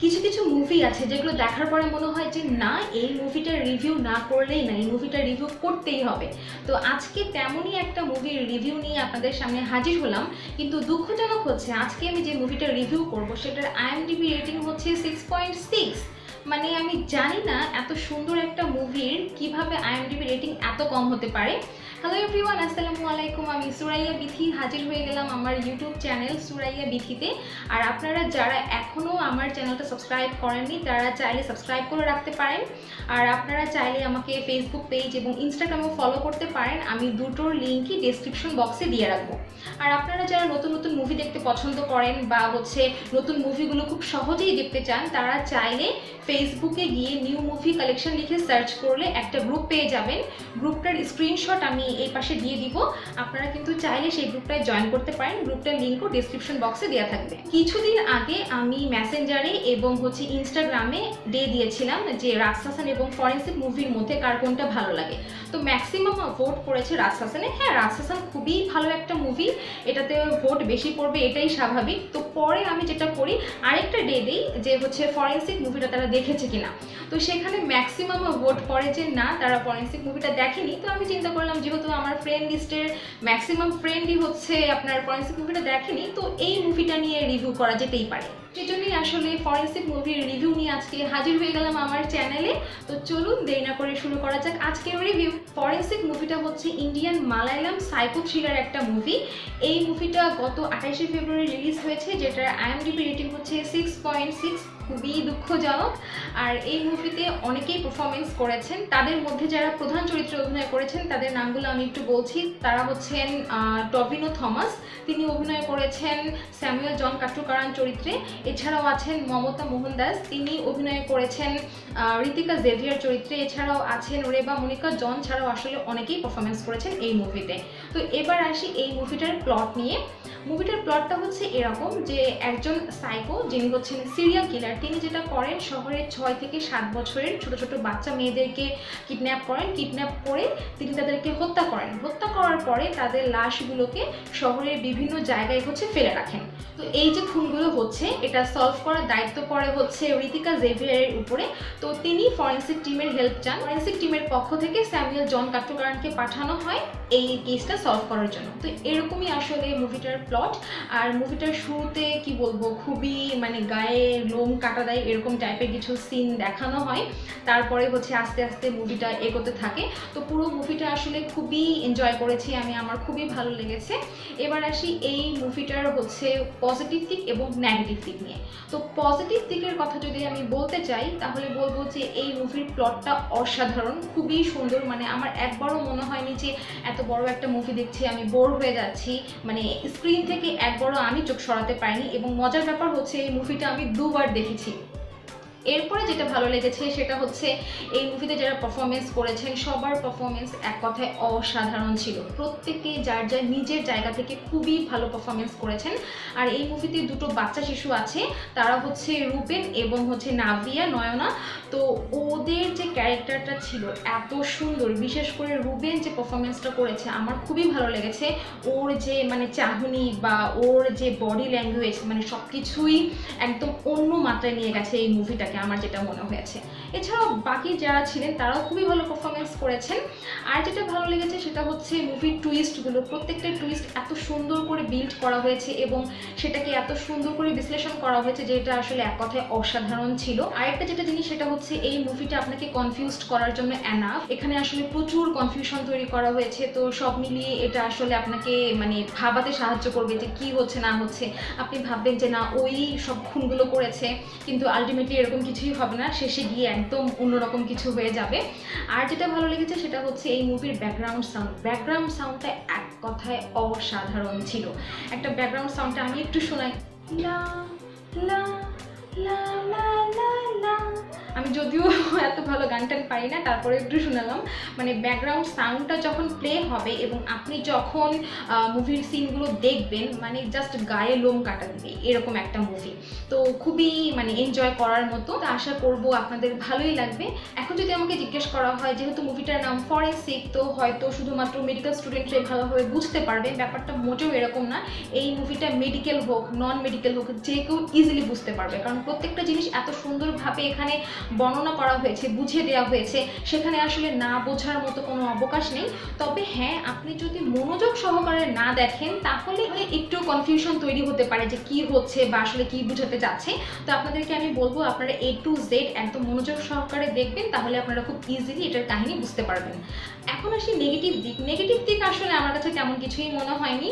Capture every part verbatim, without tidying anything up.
किछु किछु मुभि आछे जेगुलो देखार परे मने हय जे ना एई मुभिटार रिव्यू ना करलेई ना एई मुभिटार रिव्यू करतेई हबे। तो आजके तेमोनी एकटा मुभिर रिव्यू निये आपनादेर सामने हाजिर हलाम। किन्तु दुःखजनक हच्छे आजके आमि जे मुभिटार रिव्यू करब सेटार आईएमडिबी रेटिंग हच्छे सिक्स पॉइंट सिक्स। মানে আমি জানি না এত সুন্দর একটা মুভির কিভাবে আইএমডিবি রেটিং এত কম হতে পারে। হ্যালো এভরিওয়ান, আসসালামু আলাইকুম। আমি সুরাইয়া বিথি হাজির হয়ে গেলাম আমার ইউটিউব চ্যানেল সুরাইয়া বিথিতে। আর আপনারা যারা এখনও আমার চ্যানেলটা সাবস্ক্রাইব করেননি তারা চাইলে সাবস্ক্রাইব করে রাখতে পারেন। আর আপনারা চাইলে আমাকে ফেসবুক পেজ এবং ইনস্টাগ্রামও ফলো করতে পারেন। আমি দুটোর লিঙ্কই ডেসক্রিপশন বক্সে দিয়ে রাখবো। আর আপনারা যারা নতুন নতুন মুভি দেখতে পছন্দ করেন বা হচ্ছে নতুন মুভিগুলো খুব সহজেই দেখতে চান তারা চাইলে ফেসবুকে গিয়ে নিউ মুভি কালেকশন লিখে সার্চ করলে একটা গ্রুপ পেয়ে যাবেন। গ্রুপটার স্ক্রিনশট আমি এই পাশে দিয়ে দিব, আপনারা কিন্তু চাইলে সেই গ্রুপটায় জয়েন করতে পারেন। গ্রুপটার লিঙ্কও ডেসক্রিপশন বক্সে দেওয়া থাকবে। কিছুদিন আগে আমি মেসেঞ্জারে এবং হচ্ছে ইনস্টাগ্রামে দিয়ে দিয়েছিলাম যে রাতসাসান এবং ফরেন্সিক মুভির মধ্যে কার কোনটা ভালো লাগে। তো ম্যাক্সিমাম ভোট পড়েছে রাতসাসানে। হ্যাঁ, রাতসাসান খুবই ভালো একটা মুভি, এটাতে ভোট বেশি পড়বে এটাই স্বাভাবিক। তো পরে আমি যেটা করি আরেকটা ডে দিই যে হচ্ছে ফরেন্সিক মুভিটা তারা দেখেছে কিনা। তো সেখানে ম্যাক্সিমাম ভোট পড়ে যে না তারা ফরেন্সিক মুভিটা দেখেনি। তো আমি চিন্তা করলাম যেহেতু আমার ফ্রেন্ড লিস্টের ম্যাক্সিমাম ফ্রেন্ডই হচ্ছে আপনার ফরেন্সিক মুভিটা দেখেনি তো এই মুভিটা নিয়ে রিভিউ করা যেতেই পারে। সেজন্যই আসলে ফরেন্সিক মুভির রিভিউ নিয়ে আজকে হাজির হয়ে গেলাম আমার চ্যানেলে। তো চলুন দেরি না করে শুরু করা যাক আজকের রিভিউ। ফরেন্সিক মুভিটা হচ্ছে ইন্ডিয়ান মালায়ালাম সাইকো থ্রিলার একটা মুভি। এই মুভিটা গত আঠাশে ফেব্রুয়ারি রিলিজ হয়েছে, যেটার আইএমডিবি রেটিং হচ্ছে সিক্স পয়েন্ট সিক্স। খুবই দুঃখজনক। আর এই মুভিতে অনেকেই পারফরমেন্স করেছেন, তাদের মধ্যে যারা প্রধান চরিত্রে অভিনয় করেছেন তাদের নামগুলো আমি একটু বলছি। তারা হচ্ছেন টভিনো থমাস, তিনি অভিনয় করেছেন স্যামুয়েল জন কাট্টুকারান চরিত্রে। এছাড়াও আছেন মমতা মোহনদাস, তিনি অভিনয় করেছেন রিতিকা জেভিয়ার চরিত্রে। এছাড়াও আছেন রেবা মোনিকা জন, ছাড়াও আসলে অনেকেই পারফরমেন্স করেছেন এই মুভিতে। তো এবার আসি এই মুভিটার প্লট নিয়ে। মুভিটার প্লটটা হচ্ছে এরকম যে একজন সাইকো, যিনি হচ্ছেন সিরিয়াল কিলার, তিনি যেটা করেন শহরের ছয় থেকে সাত বছরের ছোট ছোট বাচ্চা মেয়েদেরকে কিডন্যাপ করেন। কিডন্যাপ করে তিনি তাদেরকে হত্যা করেন। হত্যা করার পরে তাদের লাশগুলোকে শহরের বিভিন্ন জায়গায় হচ্ছে ফেলে রাখেন। তো এই যে খুনগুলো হচ্ছে এটা সলভ করার দায়িত্ব পড়ে হচ্ছে রিতিকা জেভিয়ারের উপরে। তো তিনি ফরেন্সিক টিমের হেল্প চান। ফরেন্সিক টিমের পক্ষ থেকে স্যামুয়েল জন কাট্টুকারানকে পাঠানো হয় এই কেসটা সলভ করার জন্য। তো এরকমই আসলে মুভিটার প্লট। আর মুভিটার শুরুতে কি বলবো, খুবই মানে গায়ে লোম কাটা দেয় এরকম টাইপের কিছু সিন দেখানো হয়। তারপরে হচ্ছে আস্তে আস্তে মুভিটা এগোতে থাকে। তো পুরো মুভিটা আসলে খুবই এনজয় করেছি আমি, আমার খুবই ভালো লেগেছে। এবার আসি এই মুভিটার হচ্ছে পজিটিভ দিক এবং নেগেটিভ দিক নিয়ে। তো পজিটিভ দিকের কথা যদি আমি বলতে চাই তাহলে বলবো যে এই মুভির প্লটটা অসাধারণ, খুবই সুন্দর। মানে আমার একবারও মনে হয়নি যে এত বড় একটা মুভি দেখছি আমি বোর হয়ে যাচ্ছি, মানে স্ক্রিন থেকে একবারও আমি চোখ সরাতে পারিনি। এবং মজার ব্যাপার হচ্ছে এই মুভিটা আমি দুবার দেখেছি। এরপরে যেটা ভালো লেগেছে সেটা হচ্ছে এই মুভিতে যারা পারফরমেন্স করেছেন সবার পারফরমেন্স এক কথায় অসাধারণ ছিল। প্রত্যেকে যার যার নিজের জায়গা থেকে খুবই ভালো পারফরমেন্স করেছেন। আর এই মুভিতে দুটো বাচ্চা শিশু আছে, তারা হচ্ছে রুবেন এবং হচ্ছে নাভিয়া নয়না। তো ওদের যে ক্যারেক্টারটা ছিল এত সুন্দর, বিশেষ করে রুবেন যে পারফরমেন্সটা করেছে আমার খুবই ভালো লেগেছে। ওর যে মানে চাহনি বা ওর যে বডি ল্যাঙ্গুয়েজ, মানে সব কিছুই একদম অন্য মাত্রায় নিয়ে গেছে এই মুভিটাকে, আমার যেটা মনে হয়েছে। এছাড়াও বাকি যারা ছিলেন তারাও খুবই ভালো পারফরমেন্স করেছেন। আর যেটা ভালো লেগেছে সেটা হচ্ছে মুভির টুইস্টগুলো, প্রত্যেকটা টুইস্ট এত সুন্দর করে বিল্ড করা হয়েছে এবং সেটাকে এত সুন্দর করে বিশ্লেষণ করা হয়েছে যেটা আসলে এক কথায় অসাধারণ ছিল। আরেকটা যেটা জিনিস সেটা হচ্ছে এই মুভিটা আপনাকে কনফিউজড করার জন্য এনাফ। এখানে আসলে প্রচুর কনফিউশন তৈরি করা হয়েছে। তো সব মিলিয়ে এটা আসলে আপনাকে মানে ভাবাতে সাহায্য করবে যে কি হচ্ছে না হচ্ছে। আপনি ভাববেন যে না ওই সব খুনগুলো করেছে, কিন্তু আলটিমেটলি এরকম কিছুই হবে না, শেষে গিয়ে একদম অন্যরকম কিছু হয়ে যাবে। আর যেটা ভালো লেগেছে সেটা হচ্ছে এই মুভির ব্যাকগ্রাউন্ড সাউন্ড। ব্যাকগ্রাউন্ড সাউন্ডটা এক কথায় অসাধারণ ছিল। একটা ব্যাকগ্রাউন্ড সাউন্ডটা আমি একটু শোনাই, লা লা লা লা লা। আমি যদিও এত ভালো গানটা পারি না, তারপরে একটু শুনালাম। মানে ব্যাকগ্রাউন্ড সাউন্ডটা যখন প্লে হবে এবং আপনি যখন মুভির সিনগুলো দেখবেন, মানে জাস্ট গায়ে লোম কাটা দেবে এরকম একটা মুভি। তো খুবই মানে এনজয় করার মতো। তো আশা করবো আপনাদের ভালোই লাগবে। এখন যদি আমাকে জিজ্ঞেস করা হয়, যেহেতু মুভিটার নাম ফরেন্সিক, তো হয়তো শুধুমাত্র মেডিকেল স্টুডেন্টরাই ভালোভাবে বুঝতে পারবে ব্যাপারটা। মোটেও এরকম না। এই মুভিটা মেডিকেল হোক নন মেডিকেল হোক যে কেউ ইজিলি বুঝতে পারবে, কারণ প্রত্যেকটা জিনিস এত সুন্দরভাবে এখানে বর্ণনা করা হয়েছে, বুঝিয়ে দেওয়া হয়েছে, সেখানে আসলে না বোঝার মতো কোনো অবকাশ নেই। তবে হ্যাঁ, আপনি যদি মনোযোগ সহকারে না দেখেন তাহলে একটু কনফিউশন তৈরি হতে পারে যে কি হচ্ছে বা আসলে কি বুঝাতে যাচ্ছে। তো আপনাদেরকে আমি বলবো আপনারা এ টু জেড একদম মনোযোগ সহকারে দেখবেন, তাহলে আপনারা খুব ইজিলি এটার কাহিনী বুঝতে পারবেন। এখন আসি নেগেটিভ দিক। নেগেটিভ দিক আসলে আমার কাছে তেমন কিছুই মনে হয়নি।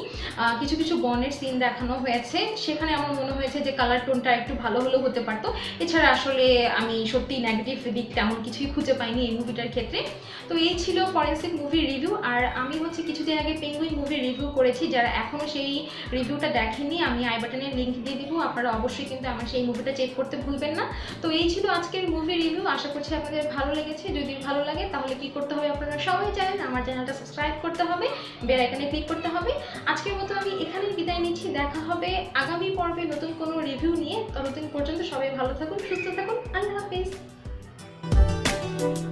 কিছু কিছু বনের সিন দেখানো হয়েছে, সেখানে আমার মনে হয়েছে যে কালার টোনটা একটু ভালো হলেও হতে পারতো। এছাড়া আসলে আমি সত্যি নেগেটিভ দিক তেমন কিছুই খুঁজে পাইনি এই মুভিটার ক্ষেত্রে। তো এই ছিল ফরেন্সিক মুভির রিভিউ। আর আমি হচ্ছে কিছুদিন আগে পেঙ্গুইন মুভির রিভিউ করেছি, যারা এখনও সেই রিভিউটা দেখেনি আমি আই বাটনের লিঙ্ক দিয়ে দিব, আপনারা অবশ্যই কিন্তু আমার সেই মুভিটা চেক করতে ভুলবেন না। তো এই ছিল আজকের মুভি রিভিউ। আশা করছি আপনাদের ভালো লেগেছে। যদি ভালো লাগে তাহলে কি করতে হবে আপনারা সবাই জানেন, আমার চ্যানেলটা সাবস্ক্রাইব করতে হবে, বেল আইকনে ক্লিক করতে হবে। আজকের মতো আমি এখানেই বিদায় নিচ্ছি। দেখা হবে আগামী পর্বে নতুন কোনো রিভিউ নিয়ে। ততদিন পর্যন্ত সবাই ভালো থাকুন, সুস্থ থাকুন। আল্লাহ হাফেজ।